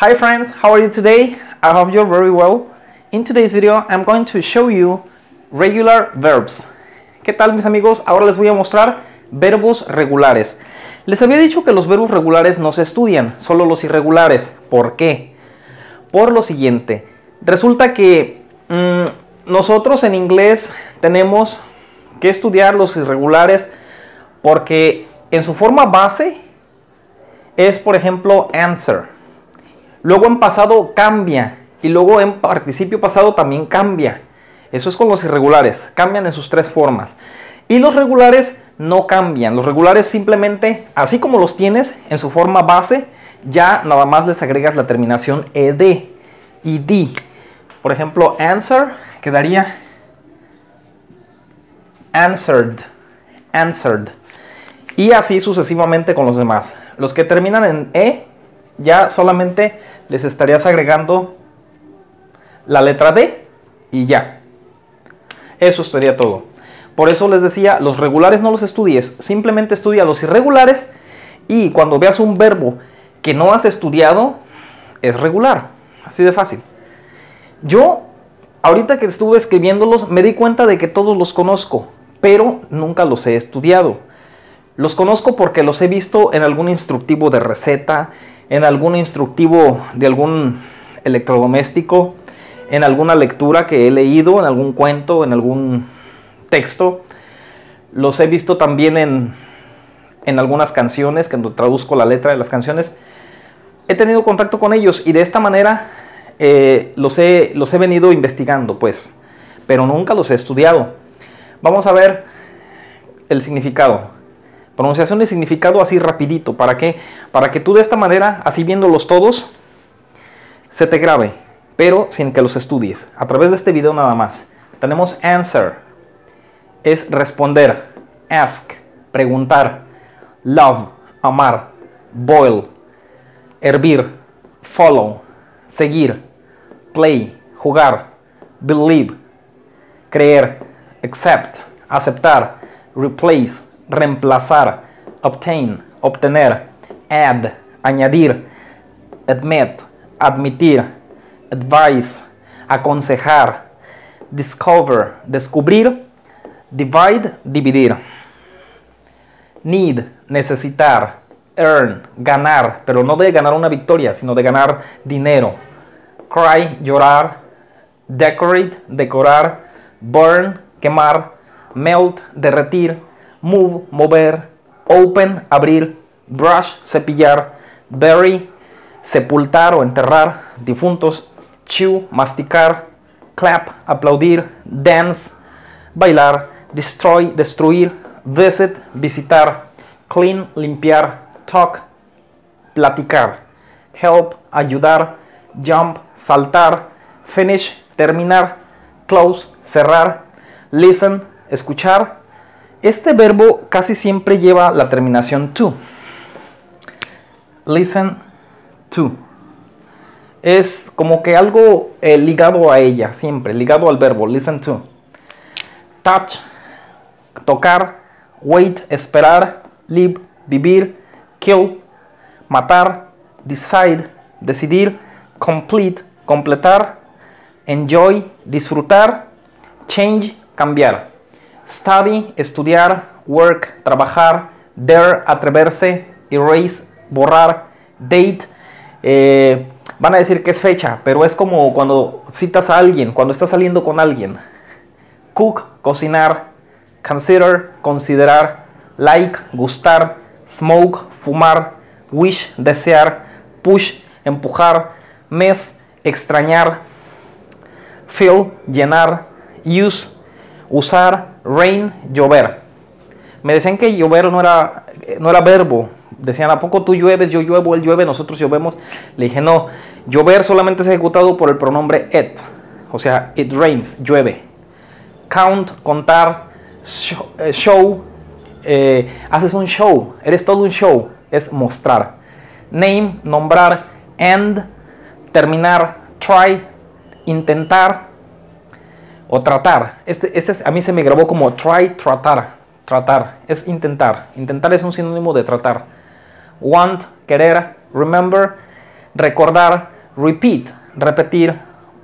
Hi friends, how are you today? I hope you're very well. In today's video, I'm going to show you regular verbs. ¿Qué tal mis amigos? Ahora les voy a mostrar verbos regulares. Les había dicho que los verbos regulares no se estudian, solo los irregulares. ¿Por qué? Por lo siguiente. Resulta que nosotros en inglés tenemos que estudiar los irregulares porque en su forma base es, por ejemplo, answer. Luego en pasado cambia y luego en participio pasado también cambia. Eso es con los irregulares, cambian en sus tres formas. Y los regulares no cambian, los regulares simplemente, así como los tienes en su forma base, ya nada más les agregas la terminación ed y d. Por ejemplo, answer quedaría answered, answered. Y así sucesivamente con los demás. Los que terminan en e, ya solamente les estarías agregando la letra D y ya. Eso sería todo. Por eso les decía, los regulares no los estudies. Simplemente estudia los irregulares y cuando veas un verbo que no has estudiado, es regular. Así de fácil. Yo, ahorita que estuve escribiéndolos, me di cuenta de que todos los conozco, pero nunca los he estudiado. Los conozco porque los he visto en algún instructivo de receta, en algún instructivo de algún electrodoméstico, en alguna lectura que he leído, en algún cuento, en algún texto. Los he visto también en algunas canciones, cuando traduzco la letra de las canciones. He tenido contacto con ellos y de esta manera los he venido investigando, pues, pero nunca los he estudiado. Vamos a ver el significado. Pronunciación y significado así rapidito. ¿Para qué? Para que tú de esta manera, así viéndolos todos, se te grabe, pero sin que los estudies. A través de este video nada más. Tenemos answer, es responder. Ask, preguntar. Love, amar. Boil, hervir. Follow, seguir. Play, jugar. Believe, creer. Accept, aceptar. Replace, reemplazar. Obtain, obtener. Add, añadir. Admit, admitir. Advise, aconsejar. Discover, descubrir. Divide, dividir. Need, necesitar. Earn, ganar, pero no de ganar una victoria, sino de ganar dinero. Cry, llorar. Decorate, decorar. Burn, quemar. Melt, derretir. Move, mover. Open, abrir. Brush, cepillar. Bury, sepultar o enterrar difuntos. Chew, masticar. Clap, aplaudir. Dance, bailar. Destroy, destruir. Visit, visitar. Clean, limpiar. Talk, platicar. Help, ayudar. Jump, saltar. Finish, terminar. Close, cerrar. Listen, escuchar. Este verbo casi siempre lleva la terminación to. Listen to. Es como que algo ligado a ella, siempre, ligado al verbo, listen to. Touch, tocar. Wait, esperar. Live, vivir. Kill, matar. Decide, decidir. Complete, completar. Enjoy, disfrutar. Change, cambiar. Study, estudiar. Work, trabajar. Dare, atreverse. Erase, borrar. Date, van a decir que es fecha, pero es como cuando citas a alguien, cuando estás saliendo con alguien. Cook, cocinar. Consider, considerar. Like, gustar. Smoke, fumar. Wish, desear. Push, empujar. Miss, extrañar. Fill, llenar. Use, usar. Rain, llover. Me decían que llover no era verbo. Decían, ¿a poco tú llueves, yo lluevo, él llueve, nosotros llovemos? Le dije, no, llover solamente es ejecutado por el pronombre it. O sea, it rains, llueve. Count, contar. Show, haces un show, eres todo un show, es mostrar. Name, nombrar. End, terminar. Try, intentar o tratar. Este a mí se me grabó como try, tratar. Tratar es intentar. Intentar es un sinónimo de tratar. Want, querer. Remember, recordar, repeat, repetir,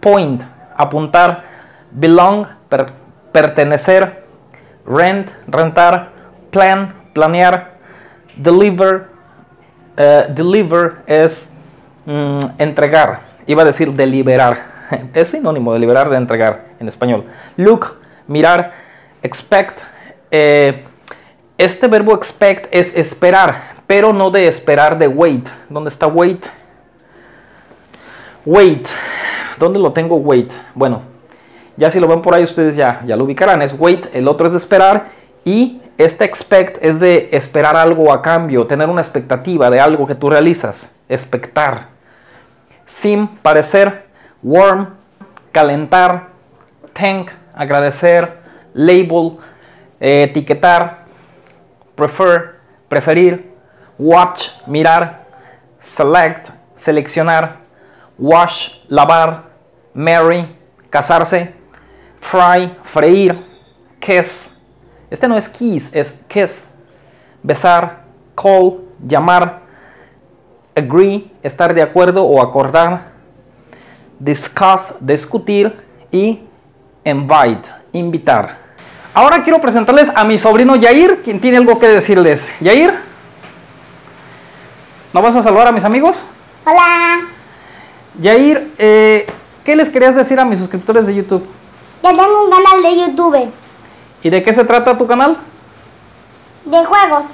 point, apuntar, belong, pertenecer, rent, rentar, plan, planear, deliver, deliver es entregar, iba a decir deliberar, es sinónimo de liberar, de entregar en español. Look, mirar, expect, este verbo expect es esperar, pero no de esperar de wait. ¿Dónde está wait? Wait, ¿dónde lo tengo wait? Bueno, ya si lo ven por ahí ustedes ya lo ubicarán, es wait, el otro es de esperar y este expect es de esperar algo a cambio, tener una expectativa de algo que tú realizas, expectar. Seem, parecer, warm, calentar, thank, agradecer, label, etiquetar, prefer, preferir, watch, mirar, select, seleccionar, wash, lavar, marry, casarse, fry, freír, kiss, este no es kiss, es kiss, besar, call, llamar, agree, estar de acuerdo o acordar, discuss, discutir y invite, invitar. Ahora quiero presentarles a mi sobrino Yair, quien tiene algo que decirles. Yair, ¿no vas a saludar a mis amigos? Hola. Yair, ¿qué les querías decir a mis suscriptores de YouTube? Yo tengo un canal de YouTube. ¿Y de qué se trata tu canal? De juegos.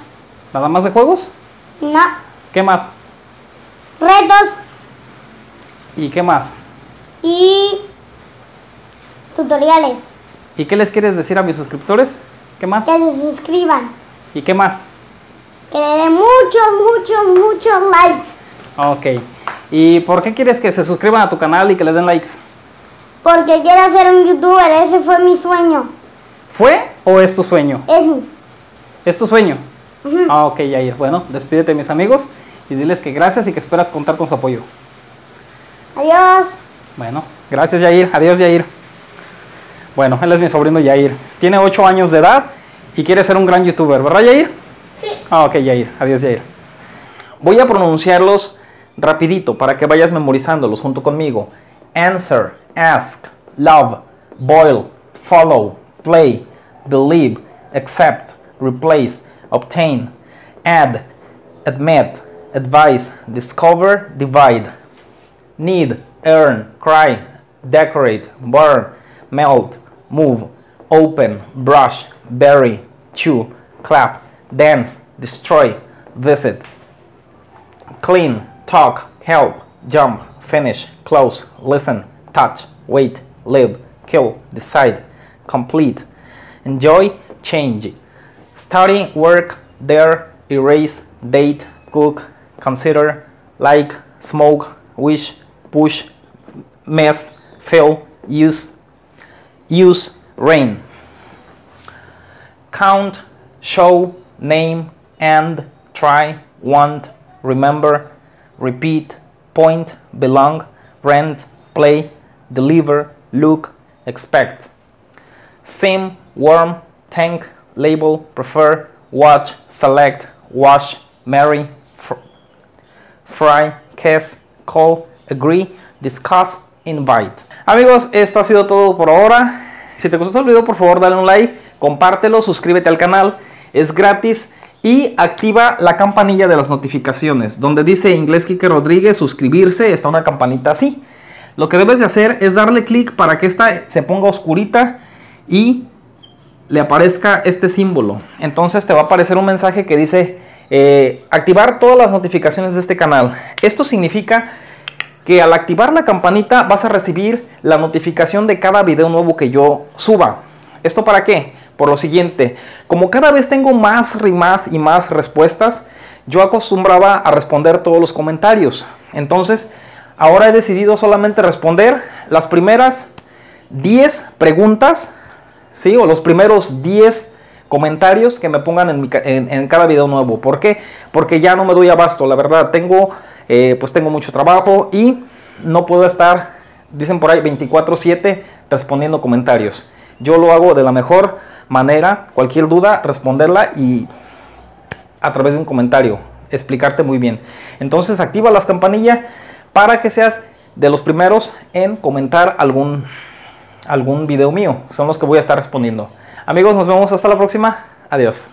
¿Nada más de juegos? No. ¿Qué más? Retos. ¿Y qué más? Y tutoriales. ¿Y qué les quieres decir a mis suscriptores? ¿Qué más? Que se suscriban. ¿Y qué más? Que le den muchos likes. Ok. ¿Y por qué quieres que se suscriban a tu canal y que le den likes? Porque quiero ser un youtuber, ese fue mi sueño. ¿Fue o es tu sueño? Es tu sueño. Uh-huh. Ah, ok, Yair. Bueno, despídete mis amigos y diles que gracias y que esperas contar con su apoyo. Adiós. Bueno, gracias Yair. Adiós Yair. Bueno, él es mi sobrino Yair. Tiene 8 años de edad y quiere ser un gran youtuber, ¿verdad Yair? Sí. Ah, ok Yair. Adiós Yair. Voy a pronunciarlos rapidito para que vayas memorizándolos junto conmigo. Answer, ask, love, boil, follow, play, believe, accept, replace, obtain, add, admit, advise, discover, divide, need, earn, cry, decorate, burn, melt, move, open, brush, bury, chew, clap, dance, destroy, visit, clean, talk, help, jump, finish, close, listen, touch, wait, live, kill, decide, complete, enjoy, change, study, work, dare, erase, date, cook, consider, like, smoke, wish, push, mess, fail, use, rain, count, show, name, and, try, want, remember, repeat, point, belong, rent, play, deliver, look, expect, seem, warm, thank, label, prefer, watch, select, wash, marry, fry, kiss, call, agree, discuss, invite. Amigos, esto ha sido todo por ahora. Si te gustó el video, por favor dale un like, compártelo, suscríbete al canal, es gratis. Y activa la campanilla de las notificaciones, donde dice Inglés Kike Rodríguez, suscribirse, está una campanita así. Lo que debes de hacer es darle clic para que esta se ponga oscurita y le aparezca este símbolo. Entonces te va a aparecer un mensaje que dice activar todas las notificaciones de este canal. Esto significa que al activar la campanita vas a recibir la notificación de cada video nuevo que yo suba. ¿Esto para qué? Por lo siguiente, como cada vez tengo más y más respuestas, yo acostumbraba a responder todos los comentarios. Entonces, ahora he decidido solamente responder las primeras 10 preguntas, ¿sí? O los primeros 10 comentarios que me pongan en cada video nuevo. ¿Por qué? Porque ya no me doy abasto, la verdad, tengo mucho trabajo y no puedo estar, dicen por ahí, 24/7 respondiendo comentarios. Yo lo hago de la mejor manera, cualquier duda, responderla y a través de un comentario, explicarte muy bien. Entonces activa las campanillas para que seas de los primeros en comentar algún video mío. Son los que voy a estar respondiendo. Amigos, nos vemos hasta la próxima. Adiós.